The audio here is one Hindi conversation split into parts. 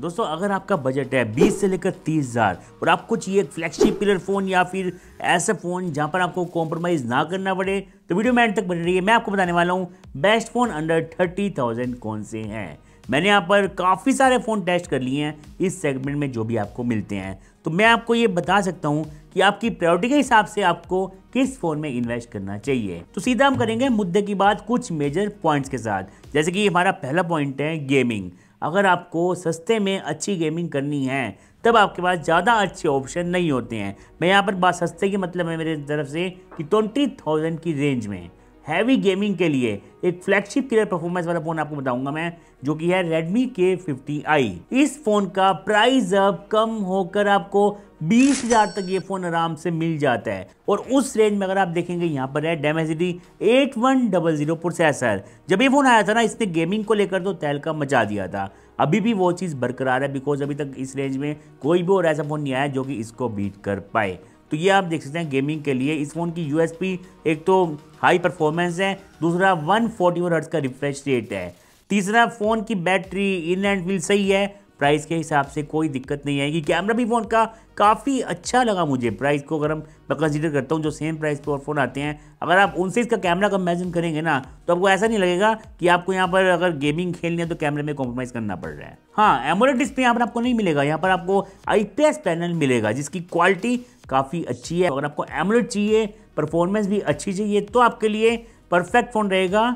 दोस्तों अगर आपका बजट है 20 से लेकर 30,000 और आपको चाहिए एक फ्लैगशिप पिलर फ़ोन या फिर ऐसा फ़ोन जहां पर आपको कॉम्प्रोमाइज़ ना करना पड़े, तो वीडियो में एंड तक बने रहिए। मैं आपको बताने वाला हूं बेस्ट फ़ोन अंडर 30,000 कौन से हैं। मैंने यहाँ पर काफ़ी सारे फ़ोन टेस्ट कर लिए हैं इस सेगमेंट में जो भी आपको मिलते हैं, तो मैं आपको ये बता सकता हूँ कि आपकी प्रायोरिटी के हिसाब से आपको किस फ़ोन में इन्वेस्ट करना चाहिए। तो सीधा हम करेंगे मुद्दे की बात कुछ मेजर पॉइंट्स के साथ, जैसे कि हमारा पहला पॉइंट है गेमिंग। अगर आपको सस्ते में अच्छी गेमिंग करनी है तब आपके पास ज़्यादा अच्छे ऑप्शन नहीं होते हैं। मैं यहाँ पर बात सस्ते की मतलब है मेरे तरफ से कि 20,000 की रेंज में हैवी गेमिंग के लिए एक फ्लैगशिप क्लियर परफॉर्मेंस वाला फ़ोन आपको बताऊंगा मैं, जो कि है Redmi K50i। इस फ़ोन का प्राइस अब कम होकर आपको 20,000 तक ये फ़ोन आराम से मिल जाता है। और उस रेंज में अगर आप देखेंगे यहाँ पर है Dimensity 8100 प्रोसेसर। जब ये फ़ोन आया था ना, इसने गेमिंग को लेकर तो तहलका मचा दिया था। अभी भी वो चीज़ बरकरार है बिकॉज अभी तक इस रेंज में कोई भी और ऐसा फ़ोन नहीं आया जो कि इसको बीट कर पाए। तो ये आप देख सकते हैं गेमिंग के लिए इस फ़ोन की यूएसपी एक तो हाई परफॉर्मेंस है, दूसरा 144 हर्ट्ज का रिफ्रेश रेट है, तीसरा फ़ोन की बैटरी इन एंड व्हील सही है, प्राइस के हिसाब से कोई दिक्कत नहीं आएगी। कैमरा भी फ़ोन का काफ़ी अच्छा लगा मुझे, प्राइस को अगर मैं कंसीडर करता हूँ जो सेम प्राइस पर और फ़ोन आते हैं, अगर आप उनसे इसका कैमरा कंपेरिजन करेंगे ना तो आपको ऐसा नहीं लगेगा कि आपको यहाँ पर अगर गेमिंग खेलनी है तो कैमरे में कॉम्प्रोमाइज़ करना पड़ रहा है। हाँ, एमोलेड डिस्प्ले यहाँ पर आपको नहीं मिलेगा, यहाँ पर आपको आईपीएस पैनल मिलेगा जिसकी क्वालिटी काफ़ी अच्छी है। अगर आपको एमोलेड चाहिए, परफॉर्मेंस भी अच्छी चाहिए, तो आपके लिए परफेक्ट फ़ोन रहेगा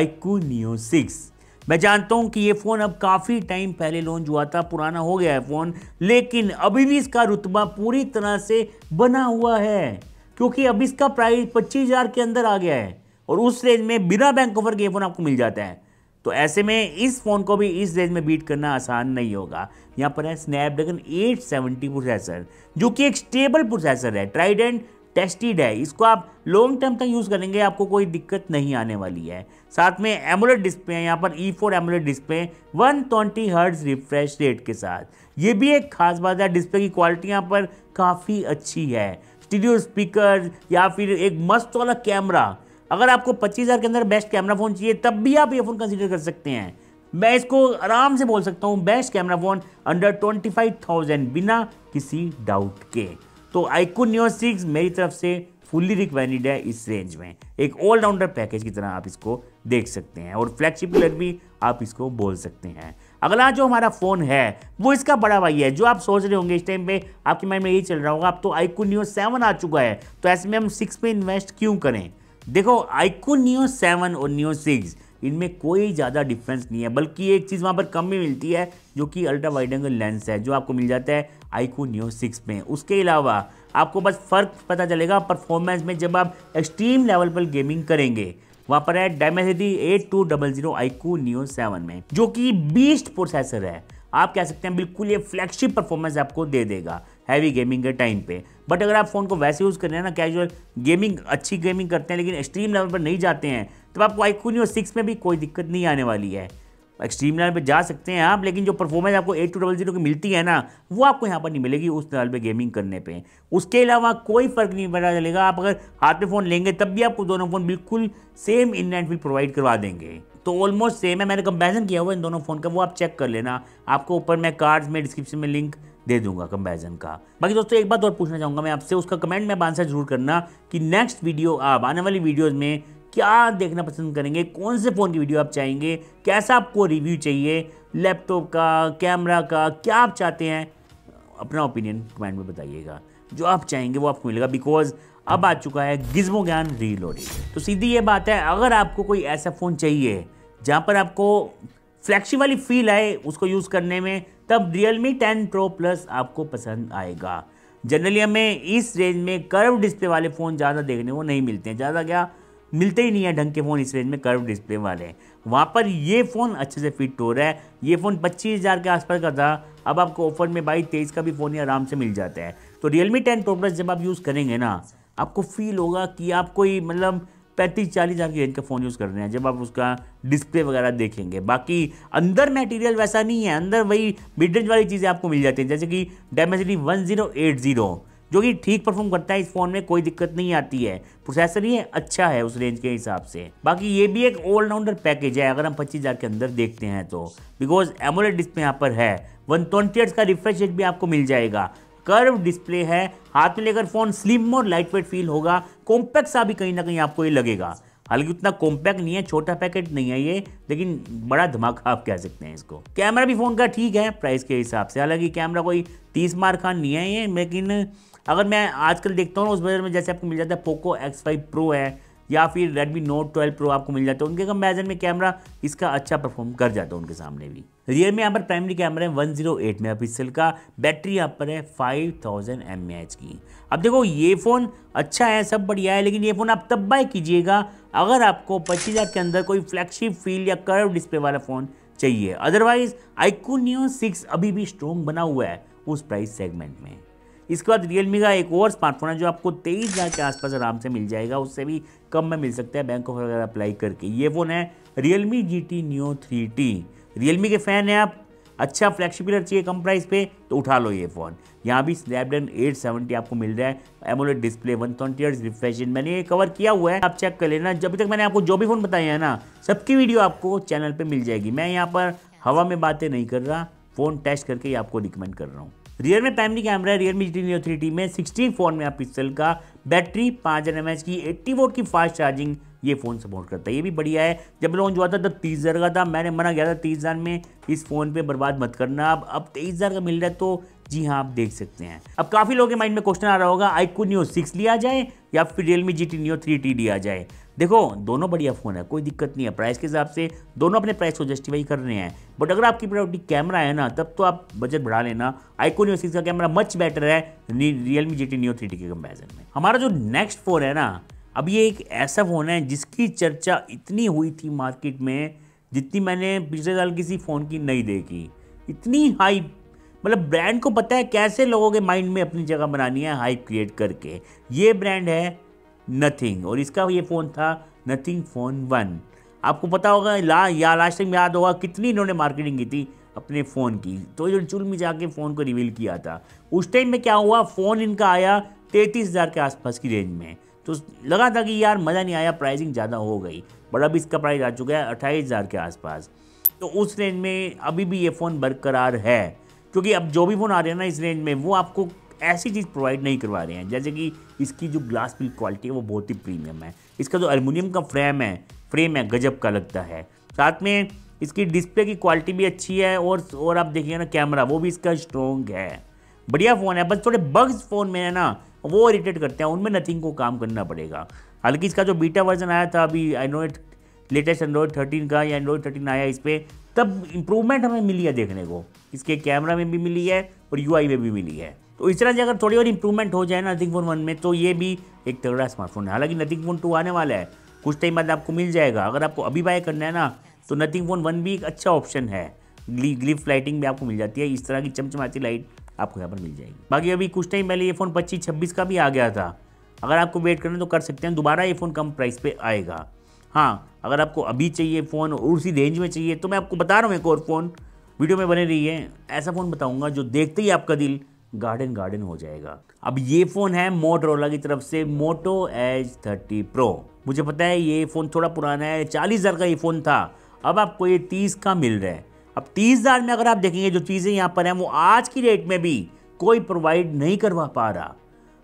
iQOO Neo 6। मैं जानता हूं कि ये फ़ोन अब काफ़ी टाइम पहले लॉन्च हुआ था, पुराना हो गया है फ़ोन, लेकिन अभी भी इसका रुतबा पूरी तरह से बना हुआ है क्योंकि अब इसका प्राइस 25,000 के अंदर आ गया है और उस रेंज में बिना बैंक ऑफर के ये फ़ोन आपको मिल जाता है। तो ऐसे में इस फ़ोन को भी इस रेंज में बीट करना आसान नहीं होगा। यहाँ पर है स्नैपड्रैगन 870 प्रोसेसर जो कि एक स्टेबल प्रोसेसर है, ट्राइड एंड टेस्टेड है, इसको आप लॉन्ग टर्म तक यूज़ करेंगे आपको कोई दिक्कत नहीं आने वाली है। साथ में एमोलेड डिस्प्ले है, यहाँ पर E4 AMOLED display 120 hertz refresh rate के साथ, ये भी एक खास बात है। डिस्प्ले की क्वालिटी यहाँ पर काफ़ी अच्छी है, स्टीरियो स्पीकर या फिर एक मस्त वाला कैमरा। अगर आपको 25,000 के अंदर बेस्ट कैमरा फ़ोन चाहिए तब भी आप ये फ़ोन कंसीडर कर सकते हैं। मैं इसको आराम से बोल सकता हूँ बेस्ट कैमरा फ़ोन अंडर 25,000 बिना किसी डाउट के। तो iQOO Neo 6 मेरी तरफ से फुल्ली रिकमेंडेड है इस रेंज में, एक ऑलराउंडर पैकेज की तरह आप इसको देख सकते हैं और फ्लैगशिप प्लेयर भी आप इसको बोल सकते हैं। अगला जो हमारा फ़ोन है वो इसका बड़ा भाई है। जो आप सोच रहे होंगे इस टाइम पे आपके माइंड में यही चल रहा होगा अब तो iQOO Neo 7 आ चुका है तो ऐसे में हम 6 पे इन्वेस्ट क्यों करें। देखो iQOO Neo 7 और Neo 6 इनमें कोई ज़्यादा डिफरेंस नहीं है, बल्कि एक चीज़ वहाँ पर कम में मिलती है जो कि अल्ट्रा वाइड एंगल लेंस है जो आपको मिल जाता है iQOO Neo 6 में। उसके अलावा आपको बस फ़र्क पता चलेगा परफॉर्मेंस में जब आप एक्सट्रीम लेवल पर गेमिंग करेंगे। वहाँ पर है Dimensity 8200 iQOO Neo 7 में, जो कि बीस्ट प्रोसेसर है, आप कह सकते हैं बिल्कुल ये फ्लैगशिप परफॉर्मेंस आपको दे देगा हैवी गेमिंग के टाइम पे। बट अगर आप फ़ोन को वैसे यूज़ कर रहे हैं ना, कैजुअल गेमिंग, अच्छी गेमिंग करते हैं लेकिन एक्सट्रीम लेवल पर नहीं जाते हैं, तब आपको iQOO Neo 6 में भी कोई दिक्कत नहीं आने वाली है। एक्सट्रीम लेवल पर जा सकते हैं आप, लेकिन जो परफॉर्मेंस आपको 8200 की मिलती है ना वो आपको यहाँ पर नहीं मिलेगी उस लेवल पर गेमिंग करने पर। उसके अलावा कोई फ़र्क नहीं पता चलेगा, आप अगर हाथ में फ़ोन लेंगे तब भी आपको दोनों फ़ोन बिल्कुल same in hand feel provide करवा देंगे, तो ऑलमोस्ट सेम है। मैंने कंपैरिजन किया हुआ इन दोनों फ़ोन का, वो आप चेक कर लेना, आपको ऊपर मैं कार्ड्स में डिस्क्रिप्शन में लिंक दे दूंगा कंपैरिजन का। बाकी दोस्तों एक बात और पूछना चाहूँगा मैं आपसे, उसका कमेंट में आंसर जरूर करना कि नेक्स्ट वीडियो आप आने वाली वीडियोस में क्या देखना पसंद करेंगे, कौन से फ़ोन की वीडियो आप चाहेंगे, कैसा आपको रिव्यू चाहिए लैपटॉप का, कैमरा का, क्या आप चाहते हैं। अपना ओपिनियन कमेंट में बताइएगा, जो आप चाहेंगे वो आपको मिलेगा बिकॉज अब आ चुका है गिज्मो ज्ञान रीलोडेड। तो सीधी ये बात है अगर आपको कोई ऐसा फ़ोन चाहिए जहाँ पर आपको फ्लैगशिप वाली फील आए उसको यूज़ करने में, तब Realme 10 Pro Plus आपको पसंद आएगा। जनरली हमें इस रेंज में कर्व डिस्प्ले वाले फ़ोन ज़्यादा देखने को नहीं मिलते हैं, ज़्यादा क्या मिलते ही नहीं है ढंग के फ़ोन इस रेंज में कर्व डिस्प्ले वाले। वहाँ पर ये फ़ोन अच्छे से फिट हो रहा है। ये फ़ोन 25,000 के आसपास का था, अब आपको ऑफर में 22,000-23,000 का भी फ़ोन आराम से मिल जाता है। तो Realme 10 Pro Plus जब आप यूज़ करेंगे ना, आपको फील होगा कि आप कोई मतलब 35,000-40,000 की रेंज का फ़ोन यूज़ कर रहे हैं जब आप उसका डिस्प्ले वगैरह देखेंगे। बाकी अंदर मटेरियल वैसा नहीं है, अंदर वही मिड रेंज वाली चीज़ें आपको मिल जाती हैं, जैसे कि Dimensity 1080 जो कि ठीक परफॉर्म करता है, इस फोन में कोई दिक्कत नहीं आती है। प्रोसेसर ही अच्छा है उस रेंज के हिसाब से। बाकी ये भी एक ऑलराउंडर पैकेज है अगर हम 25,000 के अंदर देखते हैं तो, बिकॉज एमोलेड डिस्प्ले यहाँ पर है, 120Hz का रिफ्रेश रेट भी आपको मिल जाएगा, कर्व डिस्प्ले है, हाथ में लेकर फोन स्लिम और लाइटवेट फील होगा, कॉम्पैक्ट सा भी कहीं ना कहीं आपको ये लगेगा। हालांकि उतना कॉम्पैक्ट नहीं है, छोटा पैकेट नहीं है ये, लेकिन बड़ा धमाका आप कह सकते हैं इसको। कैमरा भी फ़ोन का ठीक है प्राइस के हिसाब से, हालांकि कैमरा कोई 30 मार खान नहीं है ये, लेकिन अगर मैं आजकल देखता हूँ उस बजट में जैसे आपको मिल जाता है पोको X5 Pro है या फिर रेडमी नोट 12 प्रो आपको मिल जाता है, उनके कंपेरिजन में कैमरा इसका अच्छा परफॉर्म कर जाता है उनके सामने भी। रियर में यहाँ पर प्राइमरी कैमरा है 108 मेगापिक्सल का, बैटरी यहाँ पर है 5000 mAh की। अब देखो ये फ़ोन अच्छा है, सब बढ़िया है, लेकिन ये फ़ोन आप तब बाय कीजिएगा अगर आपको 25,000 के अंदर कोई फ्लैगशिप फील या कर्व डिस्प्ले वाला फ़ोन चाहिए। अदरवाइज iQOO Neo 6 अभी भी स्ट्रॉन्ग बना हुआ है उस प्राइस सेगमेंट में। इसके बाद रियलमी का एक और स्मार्टफोन है जो आपको 23,000 के आसपास आराम से मिल जाएगा, उससे भी कम में मिल सकता है बैंक ऑफ वगैरह अप्लाई करके। ये फ़ोन है Realme GT Neo 3T। Realme के फ़ैन हैं आप, अच्छा फ्लैगशिप चाहिए कम प्राइस पे तो उठा लो ये फ़ोन। यहाँ भी स्नैपड्रैगन 870 आपको मिल रहा है, AMOLED display, 120Hz refresh rate, मैंने ये कवर किया हुआ है, आप चेक कर लेना। जब तक मैंने आपको जो भी फ़ोन बताया है ना, सबकी वीडियो आपको चैनल पर मिल जाएगी। मैं यहाँ पर हवा में बातें नहीं कर रहा, फ़ोन टेस्ट करके ही आपको रिकमेंड कर रहा हूँ। रियर में प्राइमरी कैमरा है रियलमी GT Neo 3T में 64 मेगापिक्सल का, बैटरी 5000 mAh की, 80 वोट की फास्ट चार्जिंग ये फ़ोन सपोर्ट करता है, ये भी बढ़िया है। जब लॉन्च हुआ था तब 30,000 का था, मैंने मना किया था 30,000 में इस फ़ोन पे बर्बाद मत करना, अब 23,000 का मिल रहा है तो जी हाँ आप देख सकते हैं। अब काफ़ी लोगों के माइंड में क्वेश्चन आ रहा होगा iQOO Neo 6 लिया जाए या फिर रियलमी GT Neo 3T लिया जाए। देखो दोनों बढ़िया फ़ोन है, कोई दिक्कत नहीं है, प्राइस के हिसाब से दोनों अपने प्राइस को जस्टिफाई कर रहे हैं। बट अगर आपकी प्रायोरिटी कैमरा है ना, तब तो आप बजट बढ़ा लेना। iQOO Neo 6 का कैमरा मच बेटर है रियलमी GT Neo 3T के कंपेरिजन में। हमारा जो नेक्स्ट फ़ोन है ना, अब ये एक ऐसा फ़ोन है जिसकी चर्चा इतनी हुई थी मार्केट में जितनी मैंने पिछले साल किसी फ़ोन की नहीं देखी। इतनी हाइप, मतलब ब्रांड को पता है कैसे लोगों के माइंड में अपनी जगह बनानी है हाइप क्रिएट करके। ये ब्रांड है नथिंग और इसका ये फ़ोन था नथिंग फ़ोन 1। आपको पता होगा लास्ट टाइम याद होगा कितनी इन्होंने मार्केटिंग की थी अपने फ़ोन की, तो जो चुल में जाके फ़ोन को रिवील किया था उस टाइम में क्या हुआ, फ़ोन इनका आया 33,000 के आसपास की रेंज में, तो लगा था कि यार मज़ा नहीं आया, प्राइसिंग ज़्यादा हो गई। बट अब इसका प्राइस आ चुका है 28,000 के आसपास, तो उस रेंज में अभी भी ये फ़ोन बरकरार है, क्योंकि अब जो भी फ़ोन आ रहे हैं ना इस रेंज में वो आपको ऐसी चीज़ प्रोवाइड नहीं करवा रहे हैं, जैसे कि इसकी जो ग्लास बिल्ड क्वालिटी है वो बहुत ही प्रीमियम है। इसका जो एल्युमिनियम का फ्रेम है गजब का लगता है, साथ में इसकी डिस्प्ले की क्वालिटी भी अच्छी है और आप देखिए ना कैमरा वो भी इसका स्ट्रॉन्ग है, बढ़िया फ़ोन है। बस थोड़े बग्स फ़ोन में है ना वो इरिटेट करते हैं, उनमें नथिंग को काम करना पड़ेगा। हालांकि इसका जो बीटा वर्जन आया था अभी एंड्रॉयड लेटेस्ट एंड्रॉयड 13 का या एंड्रॉयड 13 आया, इस पर तब इम्प्रूवमेंट हमें मिली है देखने को, इसके कैमरा में भी मिली है और UI में भी मिली है। तो इस तरह से अगर थोड़ी और इम्प्रूवमेंट हो जाए ना नथिंग फ़ोन 1 में तो ये भी एक तगड़ा स्मार्टफोन है। हालांकि नथिंग फ़ोन 2 आने वाला है, कुछ टाइम बाद आपको मिल जाएगा, अगर आपको अभी बाय करना है ना तो नथिंग फ़ोन 1 भी एक अच्छा ऑप्शन है। ग्लिफ लाइटिंग भी आपको मिल जाती है, इस तरह की चमचमाती लाइट आपको यहाँ पर मिल जाएगी। बाकी अभी कुछ टाइम पहले ये फ़ोन 25-26 का भी आ गया था, अगर आपको वेट करना तो कर सकते हैं, दोबारा ये फ़ोन कम प्राइस पर आएगा। हाँ अगर आपको अभी चाहिए फ़ोन और उसी रेंज में चाहिए तो मैं आपको बता रहा हूँ एक और फ़ोन, वीडियो में बने रहिए, ऐसा फ़ोन बताऊँगा जो देखते ही आपका दिल गार्डन हो जाएगा। अब ये फ़ोन है मोटोरोला की तरफ से मोटो Edge 30 Pro। मुझे पता है ये फ़ोन थोड़ा पुराना है, 40,000 का ये फ़ोन था, अब आपको ये 30 का मिल रहा है। अब 30,000 में अगर आप देखेंगे जो चीज़ें यहाँ पर हैं वो आज की रेट में भी कोई प्रोवाइड नहीं करवा पा रहा,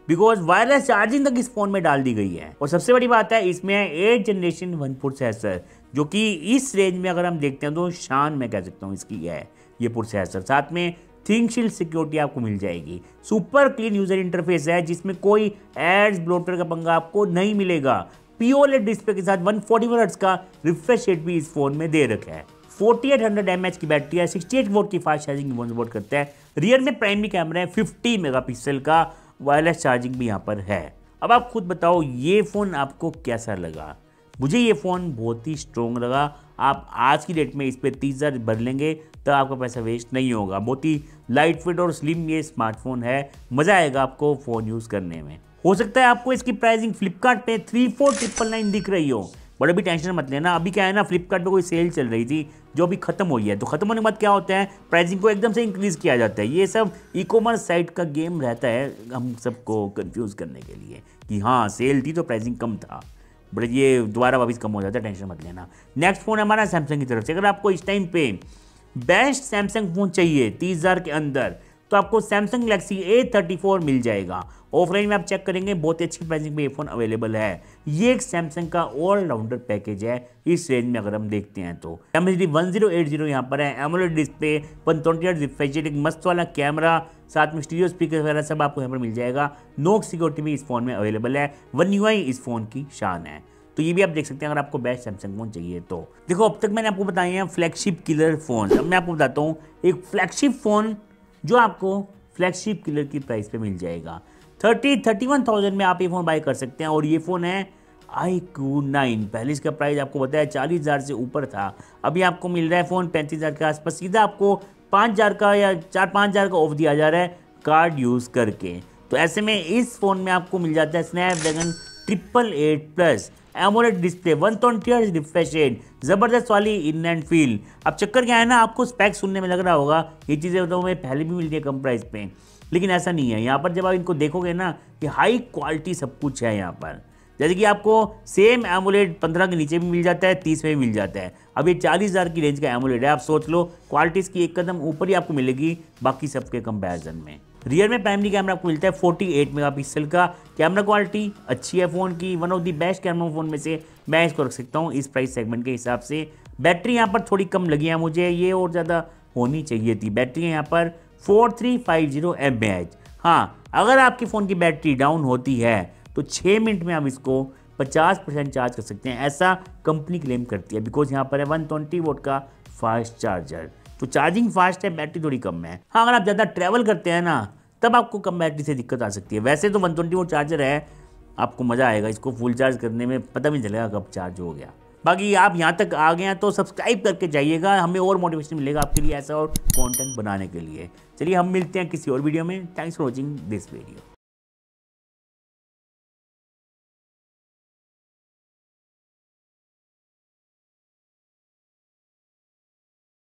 बिकॉज वायरलेस चार्जिंग तक इस फ़ोन में डाल दी गई है। और सबसे बड़ी बात है इसमें 8th जनरेशन 1 प्रोसेसर, जो कि इस रेंज में अगर हम देखते हैं तो शान मैं कह सकता हूँ इसकी है ये प्रोसेसर। साथ में थिंक शील्ड सिक्योरिटी आपको मिल जाएगी, सुपर क्लीन यूजर इंटरफेस है जिसमें कोई एड्स ब्लोटर का पंगा आपको नहीं मिलेगा, POLED डिस्प्ले के साथ 144Hz का रिफ्रेश रेट भी इस फोन में दे रखा है, 4800 mAh की बैटरी है, 68 वोट की फास्ट चार्जिंग सपोर्ट करता है। रियर में प्राइमरी कैमरा है 50 मेगापिक्सल का, वायरलेस चार्जिंग भी यहाँ पर है। अब आप खुद बताओ ये फ़ोन आपको कैसा लगा, मुझे ये फ़ोन बहुत ही स्ट्रॉन्ग लगा। आप आज की डेट में इस पर 30,000 भर लेंगे तो आपका पैसा वेस्ट नहीं होगा, बहुत ही लाइट वेट और स्लिम ये स्मार्टफोन है, मज़ा आएगा आपको फ़ोन यूज़ करने में। हो सकता है आपको इसकी प्राइसिंग फ्लिपकार्ट पे 34999 दिख रही हो, बट अभी टेंशन मत लेना। अभी क्या है ना, फ्लिपकार्ट पे कोई सेल चल रही थी जो अभी खत्म हो गई है, तो खत्म होने के बाद क्या होता है, प्राइसिंग को एकदम से इंक्रीज़ किया जाता है। ये सब ई कॉमर्स साइट का गेम रहता है हम सबको कन्फ्यूज़ करने के लिए कि हाँ सेल थी तो प्राइसिंग कम था, बट ये दोबारा वापस कम हो जाता है, टेंशन मत लेना। नेक्स्ट फ़ोन हमारा सैमसंग की तरफ से। अगर आपको इस टाइम पे बेस्ट सैमसंग फ़ोन चाहिए 30,000 के अंदर, तो आपको सैमसंग गैलेक्सी A34 मिल जाएगा। ऑफलाइन में आप चेक करेंगे, बहुत ही अच्छी प्राइसिंग में ये फ़ोन अवेलेबल है। ये एक सैमसंग का ऑलराउंडर पैकेज है इस रेंज में अगर हम देखते हैं तो। Dimensity 1080 यहाँ पर है, AMOLED display, 55Hz refresh rate, एक मस्त वाला कैमरा, साथ में स्टीरियो स्पीकर वगैरह सब आपको यहाँ पर मिल जाएगा। नोक सिक्योरिटी भी इस फ़ोन में अवेलेबल है। वन UI इस फ़ोन की शान है, तो ये भी आप देख सकते हैं अगर आपको बेस्ट सैमसंग फ़ोन चाहिए तो। देखो अब तक मैंने आपको बताए हैं फ्लैगशिप किलर फ़ोन, अब मैं आपको बताता हूँ एक फ्लैगशिप फ़ोन जो आपको फ्लैगशिप किलर की प्राइस पे मिल जाएगा। 31,000 में आप ये फ़ोन बाय कर सकते हैं, और ये फ़ोन है iQOO 9। पहले इसका प्राइस आपको बताया 40,000 से ऊपर था, अभी आपको मिल रहा है फ़ोन 35,000 के आसपास। सीधा आपको 5,000 का या 4-5,000 का ऑफ दिया जा रहा है कार्ड यूज़ करके। तो ऐसे में इस फ़ोन में आपको मिल जाता है स्नैपड्रैगन 888+ AMOLED डिस्प्ले, 120Hz रिफ्रेश रेट, ज़बरदस्त वाली इन एंड फील। अब चक्कर क्या है ना, आपको स्पैक सुनने में लग रहा होगा ये चीज़ें तो हमें पहले भी मिलती है कम प्राइस पे, लेकिन ऐसा नहीं है। यहाँ पर जब आप इनको देखोगे ना कि हाई क्वालिटी सब कुछ है यहाँ पर, जैसे कि आपको सेम AMOLED 15 के नीचे भी मिल जाता है, 30 में भी मिल जाता है। अब ये 40,000 की रेंज का AMOLED है, आप सोच लो क्वालिटी इसकी एक कदम ऊपर ही आपको मिलेगी बाकी सबके कंपेरिजन में। रियर में प्राइमरी कैमरा आपको मिलता है 48 मेगापिक्सल का। कैमरा क्वालिटी अच्छी है फ़ोन की, one of the best camera phone में से मैं इसको रख सकता हूँ इस प्राइस सेगमेंट के हिसाब से। बैटरी यहाँ पर थोड़ी कम लगी है मुझे, ये और ज़्यादा होनी चाहिए थी। बैटरी यहाँ पर 4350 mAh। हाँ, अगर आपके फ़ोन की बैटरी डाउन होती है तो 6 मिनट में आप इसको 50% चार्ज कर सकते हैं, ऐसा कंपनी क्लेम करती है। बिकॉज यहाँ पर है 120 वोल्ट का फास्ट चार्जर, तो चार्जिंग फास्ट है, बैटरी थोड़ी कम है। हाँ, अगर आप ज़्यादा ट्रैवल करते हैं ना तब आपको कम बैटरी से दिक्कत आ सकती है। वैसे तो 120 वोल्ट चार्जर है, आपको मज़ा आएगा इसको फुल चार्ज करने में, पता भी नहीं चलेगा कब चार्ज हो गया। बाकी आप यहाँ तक आ गए हैं तो सब्सक्राइब करके जाइएगा, हमें और मोटिवेशन मिलेगा आपके लिए ऐसा और कॉन्टेंट बनाने के लिए। चलिए हम मिलते हैं किसी और वीडियो में। Thanks for watching this video.